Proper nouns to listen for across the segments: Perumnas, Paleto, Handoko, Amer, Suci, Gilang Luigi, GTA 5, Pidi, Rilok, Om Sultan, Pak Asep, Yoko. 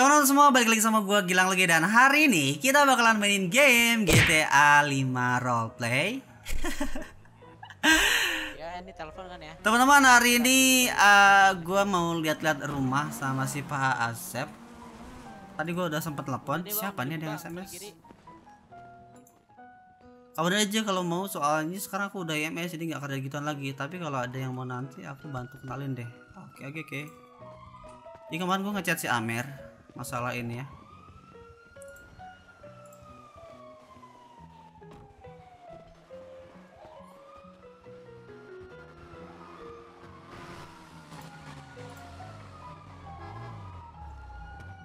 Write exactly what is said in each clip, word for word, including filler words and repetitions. Teman-teman semua, balik lagi sama gue Gilang Luigi. Dan hari ini kita bakalan mainin game G T A lima Roleplay. Ya, ini telepon kan ya. Teman-teman, hari ini uh, gue mau lihat-lihat rumah sama si Pak Asep. Tadi gue udah sempet telepon. Siapa nih ada yang S M S? Kabar aja kalau mau, soalnya sekarang aku udah I M S jadi nggak kerja gituan lagi. Tapi kalau ada yang mau nanti aku bantu kenalin deh. Oke oke oke. Jadi kemarin gue ngechat si Amer masalah ini ya.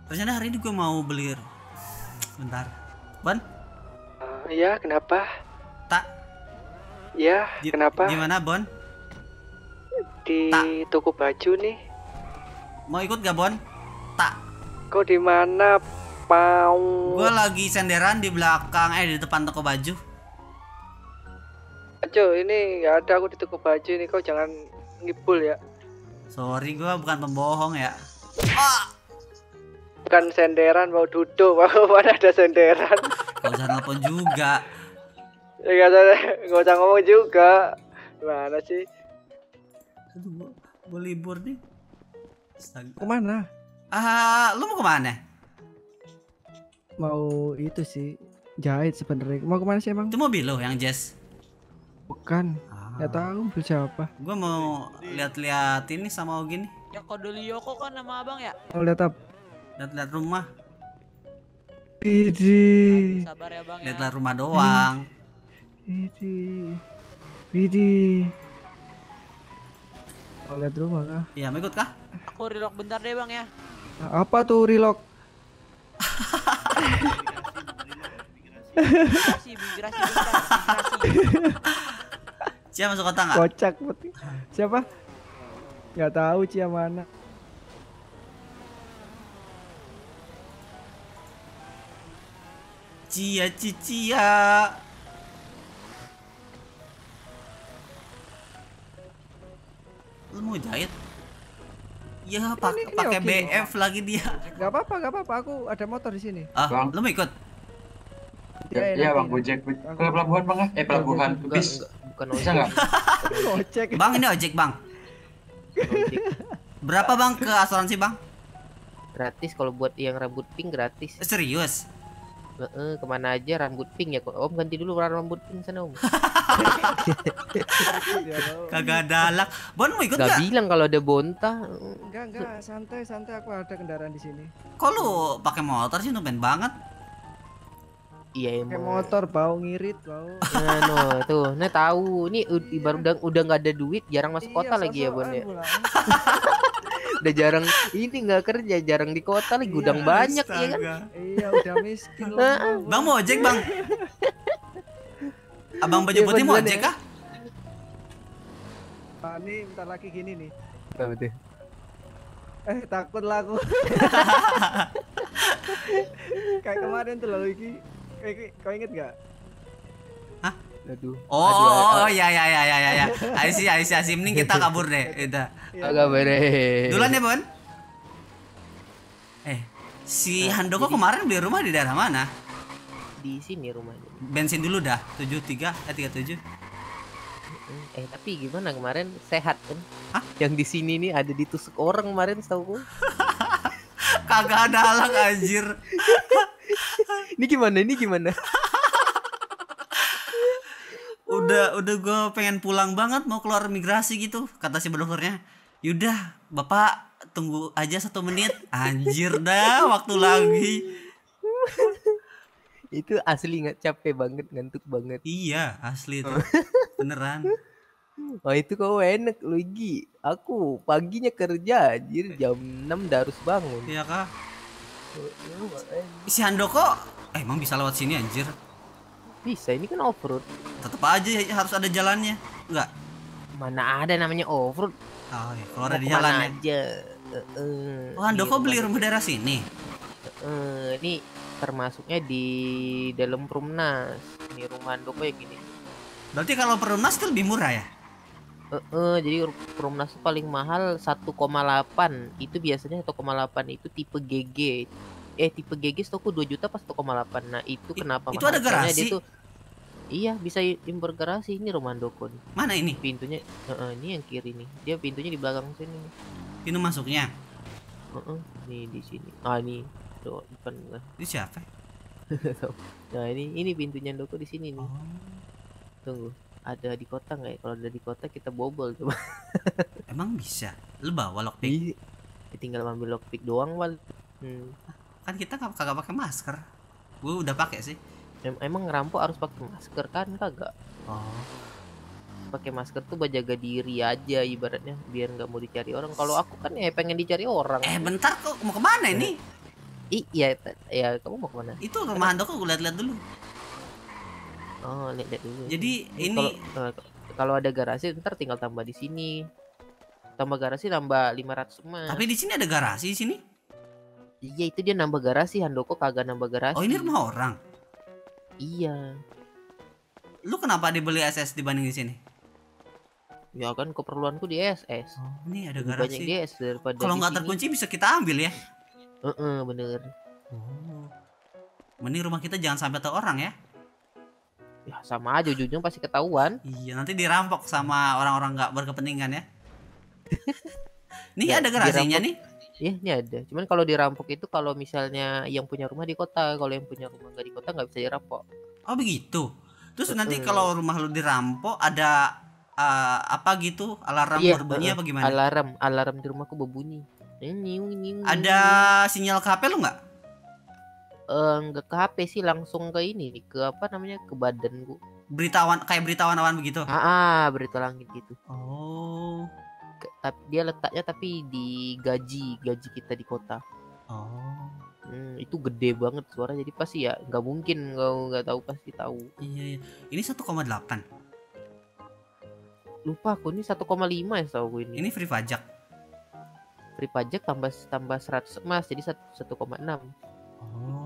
Ternyata hari ini gue mau beli. Bentar, Ban? Uh, ya kenapa? Tak? Ya di, kenapa? Di mana Bon? Di Ta. Toko baju nih. Mau ikut gak Bon? Tak. Kok di mana, Pau? Gue lagi senderan di belakang, eh di depan toko baju. Ajo, ini nggak ada aku di toko baju ini, kau jangan ngibul ya. Sorry, gue bukan pembohong ya. Ah! Bukan senderan, mau duduk, mana ada senderan. Gak usah nelpon juga. Gak usah, gak usah ngomong juga. Mana sih? Aduh, mau libur nih. Kemana? Ah, uh, lu mau kemana? Mau itu sih jahit sebenarnya. Mau kemana sih emang? Itu mobil lo yang jazz? Bukan. Ah. Gak tahu mobil siapa. Gue mau lihat-lihat ini sama Ogin. Yoko dulu, Yoko kan nama abang ya? Mau lihat apa? Lihat-lihat rumah. Pidi. Sabar ya bang. Lihat-lihat rumah doang. Pidi. Pidi. Mau lihat rumah kah? Iya, mau ikut kah? Aku Rilok bentar deh bang ya. Apa tuh Rilok? Cia masuk kota nggak? Kocak putih. Siapa? Nggak tahu Cia mana. Cia Cia. Lu mau jahit? Ya pakai pakai B F lagi dia. Gak apa-apa, gak apa-apa. Aku ada motor di sini. Ah, lu mau ikut? Iya, ya, Bang Gojek. Ke pelabuhan, Bang ya? Eh, pelabuhan. Bis. Bukan bisa enggak? Ojek. Bang, ini ojek, Bang. Berapa, Bang, ke asuransi, Bang? Gratis kalau buat yang rambut pink gratis. Serius? Heeh, kemana aja rambut pink ya kok. Om ganti dulu warna rambut pink sana, Om. Kagak dalak. Bon mau ikut enggak? Enggak bilang kalau ada bontah. Enggak, enggak, santai-santai aku ada kendaraan di sini. Kok lu pakai motor sih tumben banget? Iya, pakai motor bau ngirit, bau. Nah, no, tuh, nah tahu. Ini ibarat udah udah enggak ada duit, jarang masuk kota lagi ya, Bon ya. Udah jarang ini nggak kerja, jarang di kota lagi, gudang banyak ya kan? Iya, udah miskin. Bang mau ojek, Bang. Abang baju putih mau ojek kah? Pak, ini bentar lagi gini nih. Betul. Eh, takut lah aku. Kayak kemarin tuh lalu iki. Kau inget gak? Hah? Aduh. Oh, ya ya ya ya ya. Aisy Aisy Aisy, mending kita kabur deh. Udah. Agak beres. Duluan ya, Bon. Eh, si Handoko kemarin beli rumah di daerah mana? Di sini rumahnya. Bensin dulu dah tujuh puluh tiga eh tiga puluh tujuh. Eh tapi gimana kemarin sehat kan? Hah? Yang di sini nih ada ditusuk orang kemarin setahu gua. Kagak ada halang anjir. Ini gimana? Ini gimana? Udah udah gua pengen pulang banget, mau keluar migrasi gitu kata si bloggernya. Yaudah, Bapak tunggu aja satu menit. Anjir dah waktu lagi. Itu asli nggak capek banget, ngantuk banget. Iya asli itu. Beneran. Oh itu kau enak Luigi. Aku paginya kerja, jadi jam enam udah harus bangun. Iya kah? Si Handoko eh, emang bisa lewat sini anjir? Bisa, ini kan offroad. Tetep aja harus ada jalannya. Enggak? Mana ada namanya offroad. Oh iya, kalau ada di jalannya aja. Uh, uh, oh Handoko beli rumah daerah sini? Uh, ini termasuknya di dalam Perumnas. Ini rumah Handoko ya gini. Berarti kalau Perumnas itu lebih murah ya? Uh, uh, jadi Perumnas paling mahal satu koma delapan. Itu biasanya satu koma delapan itu tipe G G. Eh tipe G G stokku dua juta pas satu koma delapan. Nah, itu I, kenapa itu mahal? Ada garasi. Dia tuh, iya, bisa impor garasi ini rumah Handoko. Mana ini? Pintunya uh, uh, ini yang kiri nih. Dia pintunya di belakang sini. Pintu masuknya. Uh, uh, nih di sini. Ah, ini. Tuh, depan. Ini siapa? Nah, ini ini pintunya Handoko di sini nih. Oh. Tunggu. Ada di kota nggak ya? Kalau ada di kota kita bobol coba. Emang bisa? Lu bawa lockpick? Iya. Tinggal ambil lockpick doang wal. Hmm. Kan kita kag kagak pakai masker. Gue udah pakai sih. Em emang ngerampok harus pakai masker kan kagak? Oh. Pakai masker tuh buat jaga diri aja ibaratnya biar nggak mau dicari orang. Kalau aku kan ya pengen dicari orang. Eh bentar kok mau kemana ini? Eh. Iya ya kamu mau kemana? Itu rumah Handoko gue liat-liat dulu. Oh, lihat dulu. Jadi ini kalau, kalau ada garasi ntar tinggal tambah di sini. Tambah garasi nambah lima ratus emas. Tapi di sini ada garasi di sini? Iya, itu dia nambah garasi. Handoko kagak nambah garasi. Oh, ini rumah orang. Iya. Lu kenapa dibeli S S dibanding di sini? Ya kan keperluanku di S S. Oh, ini ada lebih garasi. Banyak di S S daripada kalau nggak terkunci bisa kita ambil ya. Heeh, uh -uh, bener. Oh. Mending rumah kita jangan sampai tahu orang ya. Ya sama aja ujungnya pasti ketahuan. Iya, nanti dirampok sama orang-orang nggak berkepentingan ya. Nih ya, ada garasinya nih. Iya, ini ada. Cuman kalau dirampok itu kalau misalnya yang punya rumah di kota, kalau yang punya rumah nggak di kota nggak bisa dirampok. Oh begitu. Terus uh, nanti kalau rumah lu dirampok ada uh, apa gitu alarm iya, berbunyi uh, apa gimana? Alarm, alarm di rumahku berbunyi. Ada sinyal K H P lu nggak? Enggak ke H P sih, langsung ke ini nih, ke apa namanya, ke badan gua. Beritawan kayak beritawan-awan begitu. Ah, berita langit gitu. Oh. Ke, tapi dia letaknya tapi di gaji, gaji kita di kota. Oh. Hmm, itu gede banget suara jadi pasti ya nggak mungkin kau nggak tahu pasti tahu. Iya, iya. Ini satu koma delapan. Lupa aku ini satu koma lima ya tahu gue ini. Ini free pajak. Free pajak tambah tambah seratus emas jadi satu koma enam. Oh.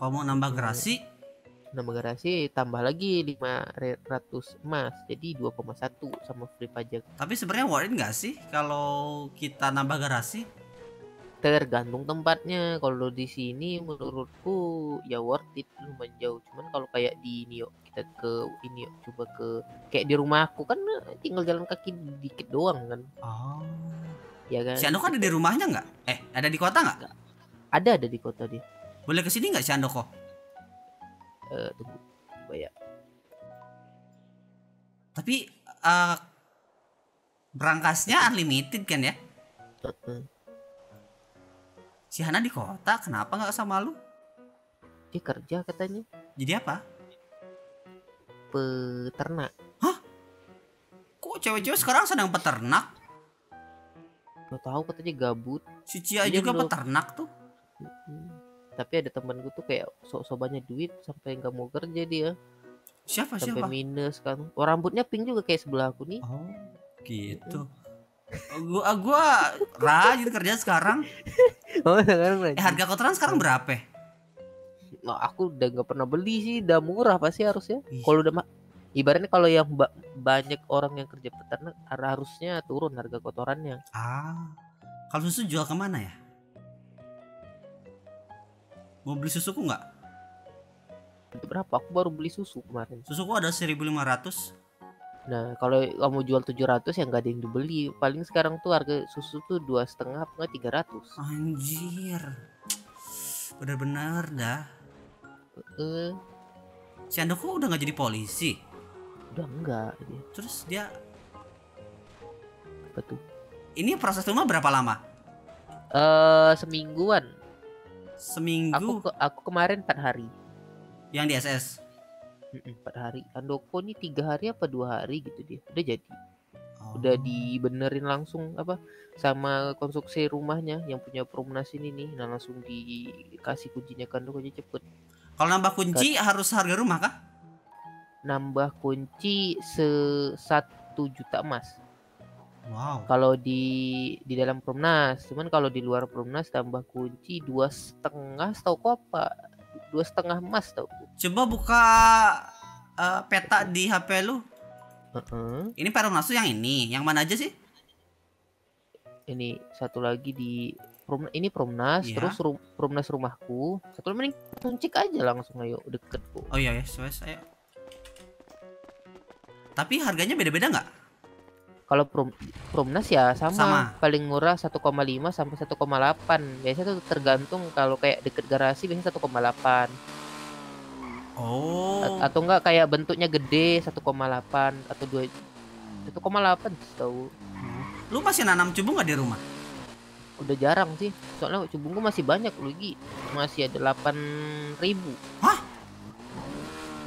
Kalau mau nambah garasi, nambah garasi tambah lagi lima ratus emas, jadi dua koma satu sama free pajak. Tapi sebenarnya worth nggak sih kalau kita nambah garasi? Tergantung tempatnya. Kalau di sini menurutku ya worth it, lumayan jauh. Cuman kalau kayak di ini yuk, kita ke ini yuk, coba ke kayak di rumah aku kan tinggal jalan kaki dikit doang kan. Oh. Ya kan. Si Handoko ada di rumahnya nggak? Eh, ada di kota nggak? Ada, ada di kota dia. Boleh kesini nggak si Handoko? Uh, tunggu, coba ya. Tapi uh, berangkasnya unlimited kan ya? Uh-uh. Si Hana di kota, kenapa nggak sama lu? Dia kerja katanya. Jadi apa? Peternak. Hah? Kok cewek-cewek sekarang sedang peternak? Gak tahu katanya gabut. Suci aja juga belum... peternak tuh. Uh-uh. Tapi ada temanku tuh kayak sok-sok banyak duit sampai nggak mau kerja dia. Siapa sampai siapa? Minus kan. Oh, rambutnya pink juga kayak sebelah aku nih. Oh, gitu. gua gua rajin kerja sekarang. Oh, sekarang rajin. Eh, harga kotoran sekarang berapa? Nah, aku udah nggak pernah beli sih, udah murah pasti harusnya. Kalau udah ibaratnya kalau yang ba banyak orang yang kerja peternak harusnya turun harga kotorannya. Ah. Kalau susu jual kemana ya? Mau beli susuku nggak? Berapa? Aku baru beli susu kemarin. Susuku ada seribu lima ratus. Nah, kalau kamu jual tujuh ratus ya nggak ada yang dibeli. Paling sekarang tuh harga susu tuh dua setengah, nggak tiga ratus. Anjir, benar-benar dah. Uh, si Handoko udah nggak jadi polisi? Udah nggak. Ya. Terus dia apa tuh? Ini proses rumah berapa lama? Uh, semingguan. Seminggu aku, ke, aku kemarin empat hari yang di S S empat hari. Handoko nih tiga hari apa dua hari gitu dia udah jadi. Oh. Udah dibenerin langsung apa sama konstruksi rumahnya yang punya Perumnas ini nih. Nah, langsung dikasih kuncinya ke Handoko aja cepet. Kalau nambah kunci Kat, harus harga rumah kah? Nambah kunci se satu juta emas. Wow. Kalau di di dalam Perumnas, cuman kalau di luar Perumnas tambah kunci dua setengah, tau kok apa dua setengah emas tau. Coba buka uh, peta di H P lu. Uh-uh. Ini paruh nasu yang ini, yang mana aja sih? Ini satu lagi di prom, ini Promnas, yeah. Terus ru, Promnas rumahku. Satu mending tuncik aja langsung, ayo deket kok. Oh iya ya, yes, ayo. Tapi harganya beda-beda nggak? Kalau prom, Promnas ya sama, sama. Paling murah satu koma lima sampai satu koma delapan. Biasanya tuh tergantung, kalau kayak deket garasi biasanya satu koma delapan. Oh. A atau enggak kayak bentuknya gede satu koma delapan atau dua satu koma delapan tahu. Hmm. Lu masih nanam cubung nggak di rumah? Udah jarang sih. Soalnya cubungku masih banyak lagi. Masih ada delapan ribu. Hah?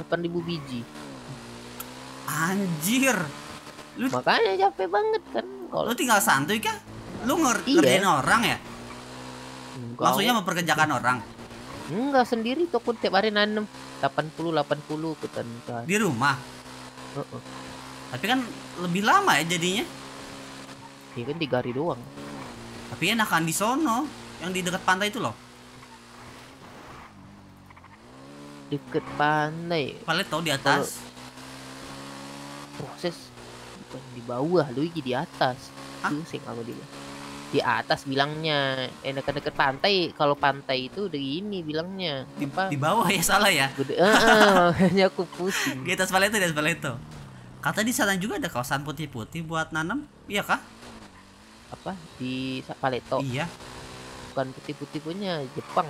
delapan ribu biji. Anjir. Lu... Makanya capek banget kan. Kalo... Lu tinggal santuy kah? Lu ngerjain iya. orang ya? Enggak. Maksudnya memperkerjakan orang. Enggak, sendiri tuh aku tiap hari nanam delapan puluh delapan puluh ketentuan di rumah. Uh -uh. Tapi kan lebih lama ya jadinya. Iya kan tiga hari doang. Tapi enakan di sono yang di dekat pantai itu loh. Dekat pantai. Palet tau di atas. Kalo... Proses bukan di bawah, Luigi di atas. Tuh sih kalau dia. Di atas bilangnya enak-enak pantai, kalau pantai itu udah gini bilangnya di, di bawah ya, salah ya. Makanya aku pusing. Di atas paleto, di atas paleto. Kata di sana juga ada kawasan putih-putih buat nanam, iya kah? Apa di paleto? Iya. Bukan putih-putih punya Jepang.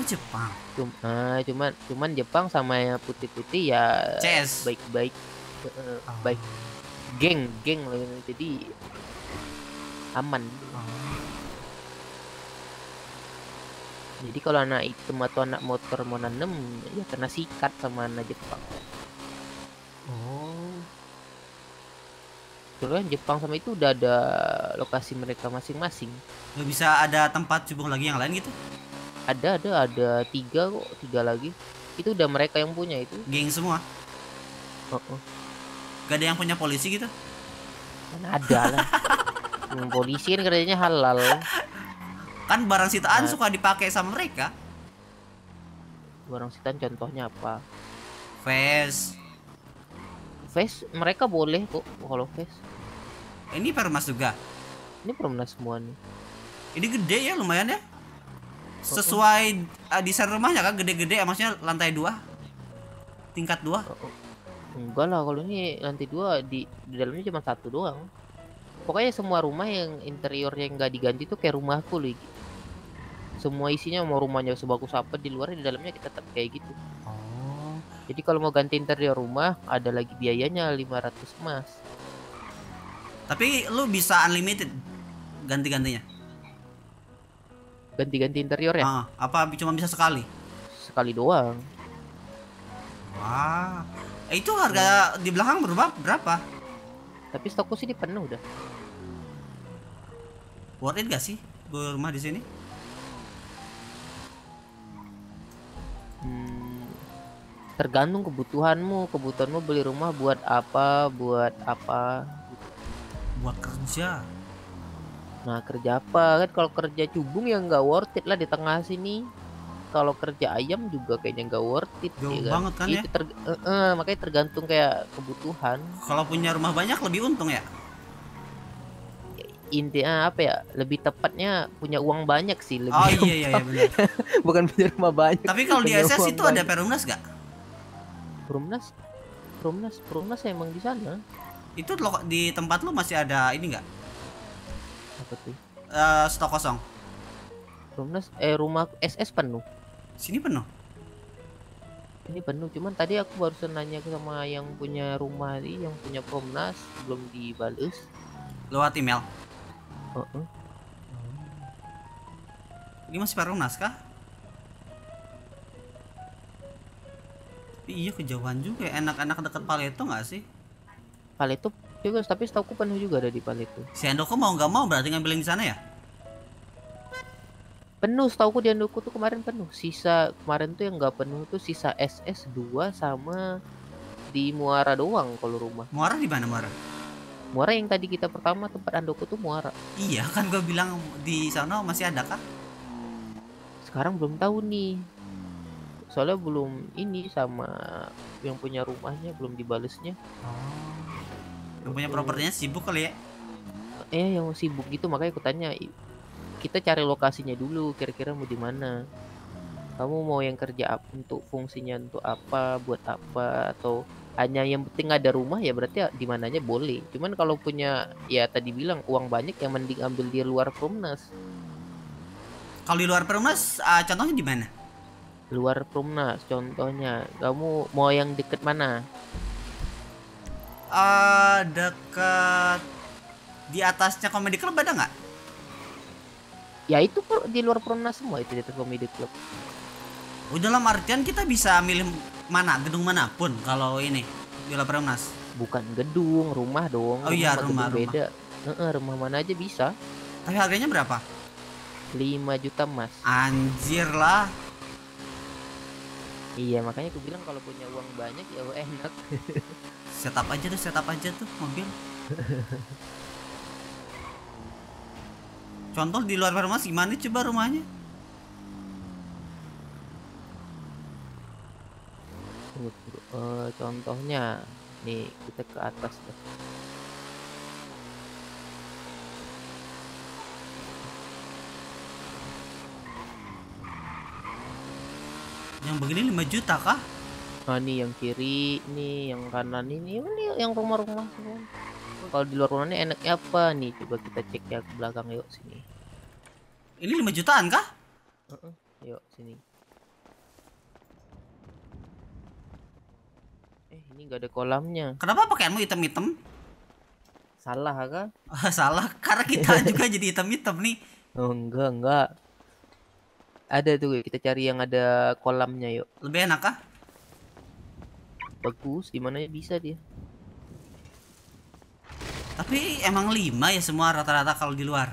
Oh, Jepang. Cuma, cuman, cuman Jepang sama yang putih-putih ya. C S. Baik-baik, uh, oh. baik. Geng, geng jadi. Aman. Oh. Jadi kalau anak item atau anak motor mau nanem ya kena sikat sama anak Jepang. Oh. Terus Jepang sama itu udah ada lokasi mereka masing-masing. Nggak bisa ada tempat cubung lagi yang lain gitu? Ada, ada, ada tiga kok, tiga lagi. Itu udah mereka yang punya itu. Geng semua. Oh, oh. Gak ada yang punya polisi gitu? Mana ada lah. Polisi kan kerjanya halal. Kan barang sitaan nah. suka dipakai sama mereka. Barang sitaan contohnya apa? Face. Face mereka boleh kok kalau face. Ini perumnas juga. Ini perumnas semua nih. Ini gede ya, lumayan ya. Sesuai uh, desain rumahnya kan gede-gede, maksudnya lantai dua, tingkat dua. Enggak lah, kalau ini lantai dua di, di dalamnya cuma satu doang. Pokoknya semua rumah yang interiornya nggak diganti tuh kayak rumahku loh. Semua isinya mau rumahnya sebagus apa di luarnya di dalamnya kita tetap kayak gitu. Oh. Jadi kalau mau ganti interior rumah ada lagi biayanya lima ratus emas. Tapi lu bisa unlimited ganti-gantinya? Ganti-ganti interior ya? Ah, apa cuma bisa sekali? Sekali doang. Wah. Eh, itu harga hmm. di belakang berubah berapa? Tapi stokku sih dipenuh udah. Worth it gak sih gua rumah di sini? Hmm, tergantung kebutuhanmu. Kebutuhanmu beli rumah buat apa? Buat apa? Buat kerja. Nah kerja apa? Kan kalau kerja cubung ya nggak worth it lah di tengah sini. Kalau kerja ayam juga kayaknya nggak worth it. Jauh ya banget kan, kan ya? Ter uh, uh, makanya tergantung kayak kebutuhan. Kalau punya rumah banyak lebih untung ya? Intinya apa ya, lebih tepatnya punya uang banyak sih lebih. Oh iya, iya, iya benar. Bukan punya rumah banyak. Tapi kalau di S S itu banyak. Ada perumnas gak? Perumnas? Perumnas? Perumnas emang di sana. Itu di tempat lu masih ada ini gak? Apa tuh? Uh, stok kosong. Perumnas, eh rumah S S penuh. Sini penuh? Ini penuh, cuman tadi aku barusan nanya sama yang punya rumah ini, yang punya Perumnas belum dibales. Lewat email. Uh -uh. Ini masih perumnas kah? Tapi iya kejauhan juga, enak-enak dekat Paleto nggak sih? Paleto juga, tapi setahu penuh juga ada di Paleto. Si Handoko mau nggak mau berarti ngambilin di sana ya? Penuh, setahu di Handoko tuh kemarin penuh. Sisa kemarin tuh yang nggak penuh tuh sisa S S dua sama di Muara doang kalau rumah. Muara di mana Muara? Muara yang tadi kita pertama tempat Handoko tuh Muara. Iya kan gue bilang di sana masih ada kah? Sekarang belum tahu nih. Soalnya belum ini sama yang punya rumahnya belum dibalesnya. Oh. Yang punya propertinya sibuk kali ya? Eh, yang sibuk gitu, makanya aku tanya. Kita cari lokasinya dulu, kira-kira mau di mana? Kamu mau yang kerja untuk fungsinya untuk apa, buat apa, atau hanya yang penting ada rumah ya berarti di mananya boleh. Cuman kalau punya ya tadi bilang uang banyak, yang mending ambil di luar Perumnas. Kalau di luar Perumnas uh, contohnya di mana? Luar Perumnas contohnya. Kamu mau yang deket mana? Uh, deket di atasnya Comedy Club ada nggak? Ya itu di luar Perumnas semua itu, di atas Comedy Club. Udah lah, artian kita bisa milih mana, gedung manapun kalau ini di luar Perumnas. Bukan gedung, rumah dong. Oh iya, rumah, rumah, rumah. Beda. Heeh, rumah mana aja bisa. Tapi harganya berapa? lima juta, Mas. Anjir lah. Iya, makanya aku bilang kalau punya uang banyak ya enak. Setup aja tuh, setup aja tuh mobil. Contoh di luar Perumnas gimana coba rumahnya? Uh, contohnya nih kita ke atas deh. Yang begini lima juta kah? Nah, nih yang kiri, nih yang kanan, ini ini yang rumah-rumah. Kalau di luar rumahnya enaknya apa nih? Coba kita cek ya ke belakang, yuk sini. Ini lima jutaan kah? Uh-uh. Yuk sini. Eh, ini gak ada kolamnya. Kenapa pakaianmu hitam-hitam? Salah kah? Salah, karena kita juga jadi hitam-hitam nih. Oh, enggak, enggak. Ada tuh, kita cari yang ada kolamnya yuk. Lebih enak kah? Bagus, dimana bisa dia. Tapi emang lima ya semua rata-rata kalau di luar?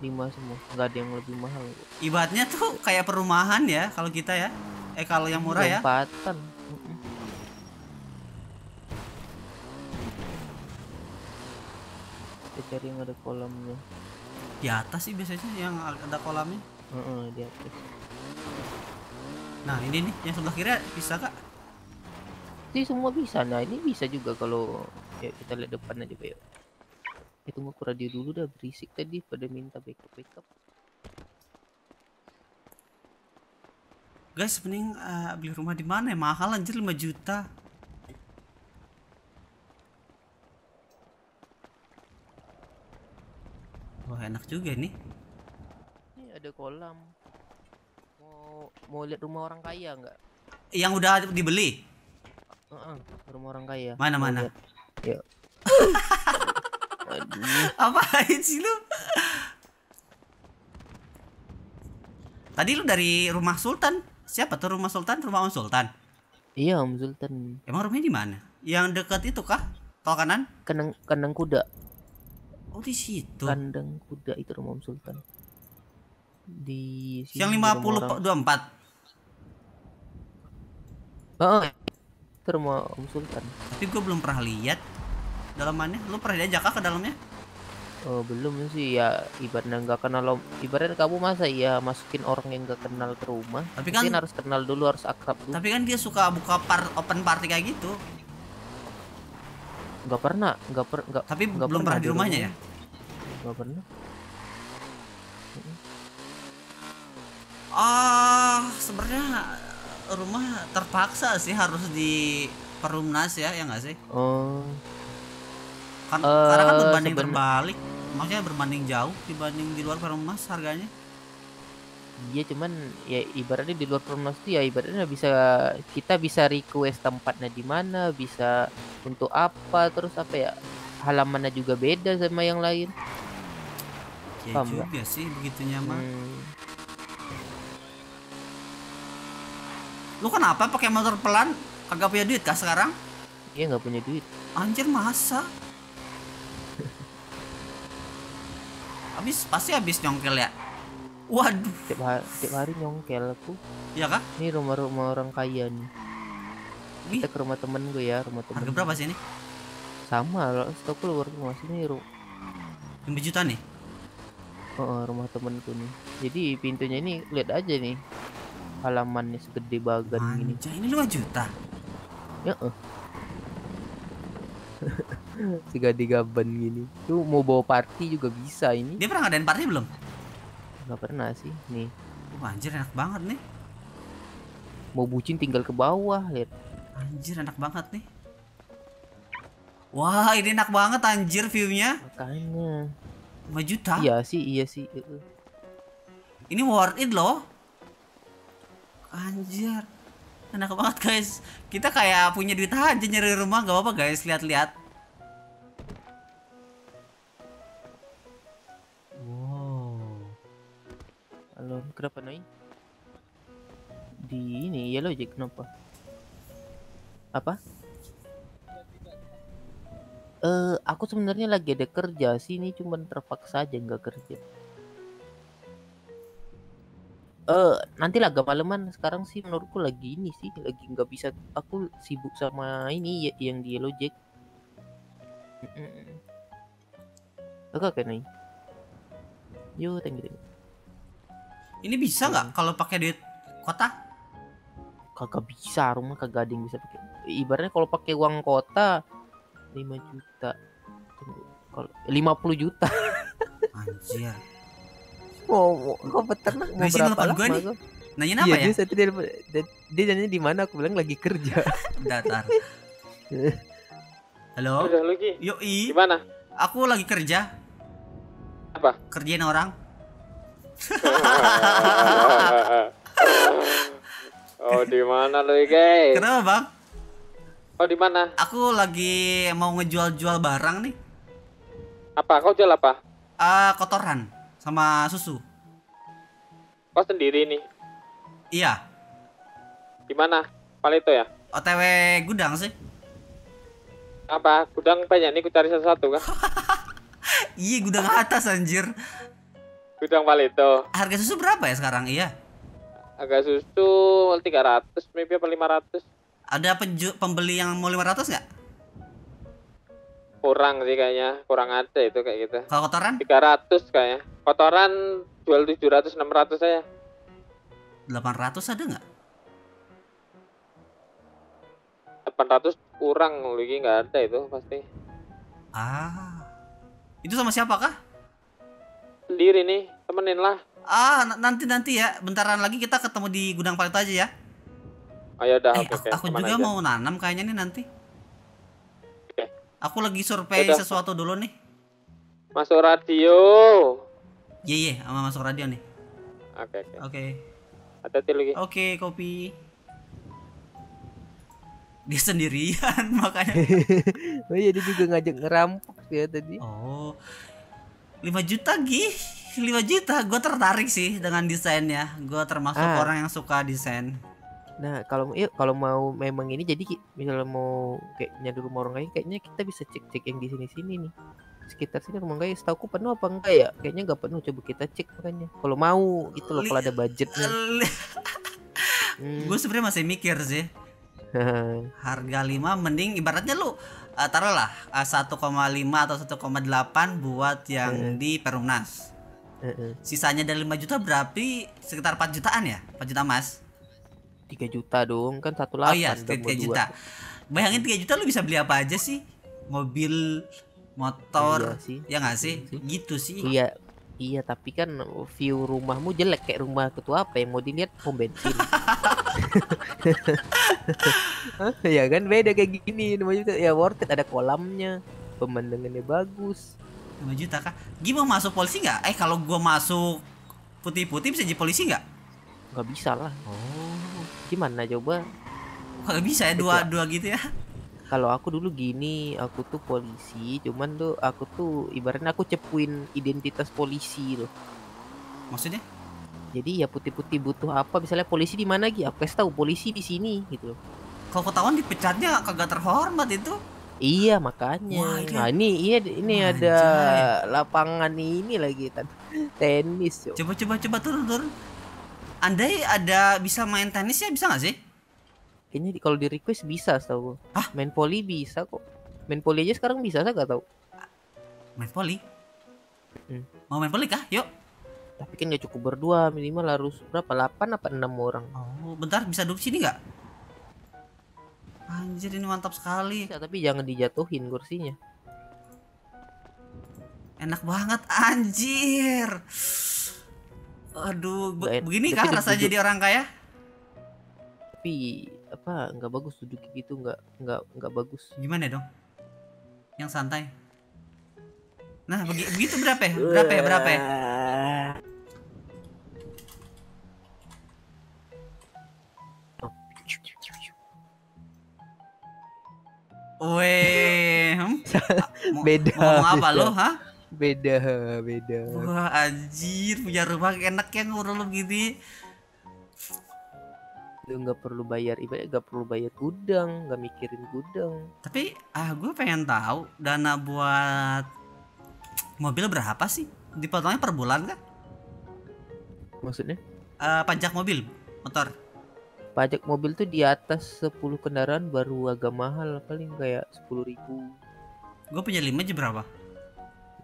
Lima semua, nggak ada yang lebih mahal. Ibaratnya tuh kayak perumahan ya kalau kita ya. Eh kalau yang murah ya. Tempatan. Kita cari yang ada kolamnya. Di atas sih biasanya yang ada kolamnya. Uh-uh, di atas. Nah ini nih yang sebelah kiri bisa kak? Ini semua bisa. Nah ini bisa juga kalau. Ya, kita lihat depan aja, Pak. Eh, tunggu aku radio dulu dah, berisik tadi pada minta backup-backup. Guys, mending uh, beli rumah di mana ya? Mahal anjir lima juta. Wah, enak juga nih. Ini ada kolam. Mau mau lihat rumah orang kaya nggak? Yang udah dibeli. Uh-uh, rumah orang kaya. Mana-mana? Ya. Apaan sih lu? Tadi lu dari rumah Sultan. Siapa tuh rumah Sultan? Rumah Om Sultan. Iya, Om Sultan. Emang rumahnya di mana? Yang dekat itu kah? Tol kanan? Kandang, kandang kuda. Oh, di situ. Kandang kuda itu rumah Om Sultan. Di sini. Yang lima puluh dua puluh empat. Oh, itu rumah Om Sultan. Tapi gue belum pernah lihat dalamannya. Lu pernah diajak kah ke dalamnya? Oh, belum sih ya. Ibaratnya nggak kenal, ibaratnya kamu masa ya masukin orang yang nggak kenal ke rumah. Tapi kan harus kenal dulu, harus akrab dulu. Tapi kan dia suka buka par open party kayak gitu. Nggak pernah, nggak per, nggak. Tapi gak belum pernah di rumahnya ya? Nggak pernah. Ah, sebenarnya rumah terpaksa sih harus di Perumnas ya, ya nggak sih? Oh. Kan, uh, karena kan berbanding terbalik, maksudnya berbanding jauh dibanding di luar Perumnas harganya. Iya, cuman ya ibaratnya di luar Perumnas itu ya ibaratnya bisa kita bisa request tempatnya di mana, bisa untuk apa, terus apa ya, halamannya juga beda sama yang lain. Ya paham juga gak sih begitu nyaman. Hmm. Lu kenapa pakai motor pelan? Kagak punya duit kah sekarang? Iya, nggak punya duit. Anjir, masa? Habis pasti habis nyongkel ya. Waduh, tiap hari, tiap hari nyongkel aku. Iya kah? Ini rumah-rumah orang kaya nih. Ih. Kita ke rumah temen gue ya, rumah temen. Harga berapa sih ini? Sama loh, stok lu baru masih nih ru. lima juta nih. Oh, rumah temenku nih. Jadi pintunya ini lihat aja nih. Halamannya segede bagan gini. Ini lima juta. Ya. tiga tiga ban gini. Tuh mau bawa party juga bisa ini. Dia pernah ngadain party belum? Gak pernah sih nih. Wah, anjir enak banget nih. Mau bucin tinggal ke bawah, lihat. Anjir enak banget nih. Wah, ini enak banget anjir view-nya. Makanya. lima juta? Iya sih, iya sih. Ini worth it loh. Anjir. Enak banget guys. Kita kayak punya duit aja nyari rumah, gak apa-apa guys, lihat-lihat. Kenapa naik? Di ini ya lo Jack, kenapa? Apa? Eh uh, aku sebenarnya lagi ada kerja sih, ini cuman terpaksa aja nggak kerja. Eh uh, nanti lah agak maleman. Sekarang sih menurutku lagi ini sih lagi nggak bisa. Aku sibuk sama ini ya, yang di Yellow Jack. Agak kayak naik. Yo thank you, thank you. Ini bisa nggak hmm. kalau pakai duit kota? Kagak bisa, rumah kagak ada yang bisa pakai. Ibaratnya kalau pakai uang kota lima juta. Kalau lima puluh juta. Anjir. Wow, kok peternak mau berapa lama nih? Nanyain apa ya? Dia, dia, dia, dia nanya di mana, aku bilang lagi kerja. Datar. Halo. Halo Ki. Yoi. Gimana? Aku lagi kerja. Apa? Kerjain orang. Oh, di mana lu, guys? Kenapa, Bang? Oh, di mana? Aku lagi mau ngejual-jual barang nih. Apa? Kau jual apa? Uh, kotoran sama susu. Kau sendiri nih? Iya. Di mana? Palito ya? O T W gudang sih. Apa? Gudang banyak nih, ku cari satu-satu kan? Iya, gudang atas anjir. Gudang Palito. Harga susu berapa ya sekarang? Iya. Harga susu tiga ratus, maybe apa lima ratus. Ada pembeli yang mau lima ratus nggak? Kurang sih kayaknya, kurang ada itu kayak gitu. Kalau kotoran? tiga ratus kayaknya. Kotoran jual tujuh ratus, enam ratus saya. delapan ratus ada nggak? delapan ratus kurang, lagi nggak ada itu pasti. Ah. Itu sama siapa kah? Sendiri nih, temenin lah. Ah, nanti-nanti ya, bentaran lagi kita ketemu di gudang Palito aja ya. Ayo dah. Eh, okay, aku juga aja mau nanam kayaknya nih nanti. Okay. Aku lagi survei sesuatu dulu nih. Masuk radio. Iya, iya, sama masuk radio nih. Oke, oke. Oke. Hati-hati lagi. Oke, kopi. Dia sendirian makanya. Oh iya, dia juga ngajak ngerampok ya tadi. Oh. lima juta gih, lima juta, gue tertarik sih dengan desainnya. Gue termasuk ah. orang yang suka desain. Nah kalau yuk, kalau mau memang ini jadi misalnya mau kayak nyari rumah orang kaya, kayaknya kita bisa cek-cek yang di sini-sini nih. Sekitar sini rumah kaya setauku penuh apa enggak ya? Kayaknya nggak penuh, coba kita cek makanya. Kalau mau itu loh, kalau ada budgetnya. hmm. Gue sebenarnya masih mikir sih. Harga lima mending ibaratnya lu Uh, taruhlah uh, satu koma lima atau satu koma delapan buat yang uh -uh. di Perumnas. uh -uh. Sisanya dari lima juta berarti sekitar empat jutaan ya? empat juta mas? tiga juta dong, kan satu lapan. Oh iya, tiga juta. Bayangin tiga juta lu bisa beli apa aja sih? Mobil, motor, iya sih. Ya nggak sih? Iya. Gitu sih. Iya, iya tapi kan view rumahmu jelek kayak rumah ketua apa yang mau dilihat pom bensin. Ya kan beda kayak gini. lima juta ya worth it, ada kolamnya, pemandangannya bagus. lima juta kah? Gimana masuk polisi nggak? Eh kalau gua masuk putih-putih bisa jadi polisi nggak? Nggak bisa lah. Oh. Gimana coba? Nggak bisa ya dua-dua gitu ya? Kalau aku dulu gini, aku tuh polisi, cuman tuh aku tuh ibaratnya aku cepuin identitas polisi loh. Maksudnya? Jadi ya putih-putih butuh apa, misalnya polisi di mana gitu, aku kasih tahu polisi di sini gitu. Kalau ketahuan dipecatnya kagak terhormat itu. Iya makanya. Wah, ini... Nah ini iya ini Anjay. Ada lapangan ini lagi tenis. Yo. Coba coba coba turun turun. Andai ada bisa main tenis ya bisa nggak sih? Kayaknya di, kalau di request bisa tahu. Hah? Main poli bisa kok. Main poli aja sekarang bisa, saya nggak tahu. Main poli? Hmm. Mau main poli kah? Yuk. Tapi kan gak cukup berdua, minimal harus berapa? delapan apa enam orang. Oh, bentar bisa duduk sini nggak? Anjir, ini mantap sekali. Ya, tapi jangan dijatuhin kursinya. Enak banget anjir. Aduh, be enak. Begini kah rasanya jadi orang kaya? Tapi apa nggak bagus duduk gitu, nggak nggak nggak bagus. Gimana dong? Yang santai. Nah, begi begitu berapa ya? Berapa ya? Berapa ya? Weh, beda. Ngomong apa lo, hah? Beda, beda. Wah, anjir, punya rumah enak ya ngurul begini. Lu nggak perlu bayar, ibarat nggak perlu bayar gudang, nggak mikirin gudang. Tapi ah, gue pengen tahu dana buat mobil berapa sih? Dipotongnya per bulan kah? Maksudnya? Uh, pajak mobil, motor. Pajak mobil tuh di atas sepuluh kendaraan baru agak mahal, paling kayak sepuluh ribu. Gue punya lima aja berapa?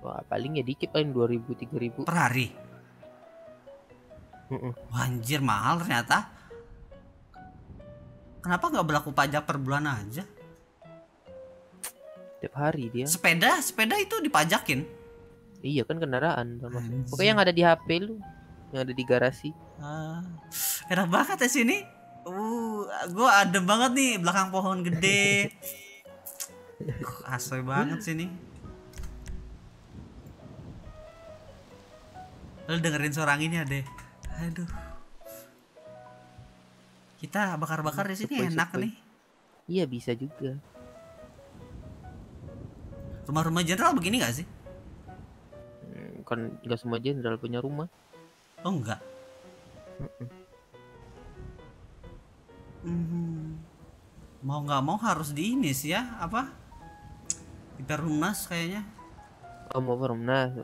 Wah, paling ya dikit, paling dua ribu tiga ribu per hari. Mm -mm. Wah, anjir mahal ternyata. Kenapa nggak berlaku pajak per bulan aja? Tiap hari dia. Sepeda, sepeda itu dipajakin. Iya kan, kendaraan sama. Pokoknya yang ada di H P lu, yang ada di garasi. Ah, enak banget ya sini. Uh, gue adem banget nih belakang pohon gede. Uh, asoy banget sini. Lo dengerin suara anginnya deh. Aduh. Kita bakar-bakar di sini enak nih. Iya bisa juga. Rumah-rumah jenderal begini gak sih? Kan nggak semua jenderal punya rumah. Oh enggak. Mm-mm. Hmm, mau nggak mau harus di ini sih ya, apa Perumnas kayaknya. Oh, mau Perumnas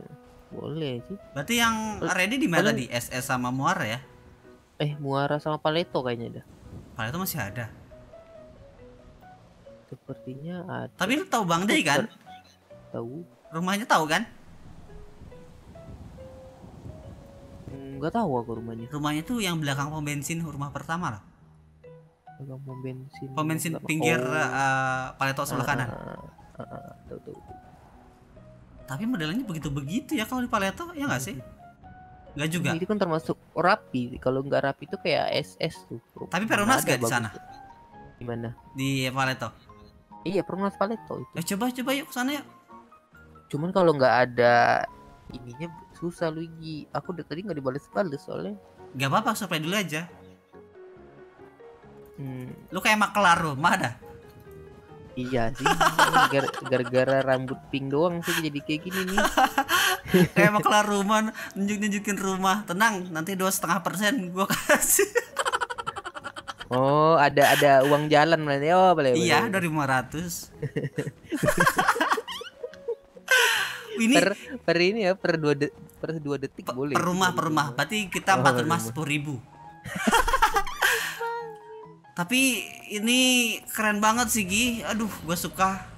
boleh sih. Berarti yang ready di mana, di S S sama Muara ya? Eh, Muara sama Paleto kayaknya dah. Paleto masih ada sepertinya ada. Tapi lu tahu Bang Day kan? Tahu, rumahnya tahu kan? Nggak tahu aku rumahnya. Rumahnya tuh yang belakang pom bensin, rumah pertama lah. Pom bensin, pom bensin pinggir oh. uh, Paleto sebelah kanan. Uh, uh, uh, tuh, tuh. Tapi modelnya begitu-begitu ya kalau di Paleto, ya nggak sih? Nggak juga. Ini kan termasuk rapi. Kalau nggak rapi itu kayak S S tuh. Tapi Perumnas nggak di sana? Di mana? Di Paleto. Iya, Perumnas Paleto itu. Eh, coba coba yuk ke sana yuk. Cuman kalau nggak ada ininya susah Luigi. Aku udah tadi nggak dibales-bales soalnya. Nggak apa-apa, supply dulu aja. Hmm. Lu kayak makelar rumah dah. Iya sih. Gara-gara rambut pink doang sih jadi kayak gini nih. Kayak makelar rumah, nunjuk-nunjukin rumah. Tenang, nanti dua setengah persen gue kasih. Oh, ada ada uang jalan berarti. Oh, boleh. Iya, dari lima ratus. Ini per, per ini ya, per dua de, per dua detik per, boleh. Per rumah, per rumah. Berarti kita empat oh, rumah sepuluh ribu. Tapi ini keren banget sih Gi, aduh gue suka.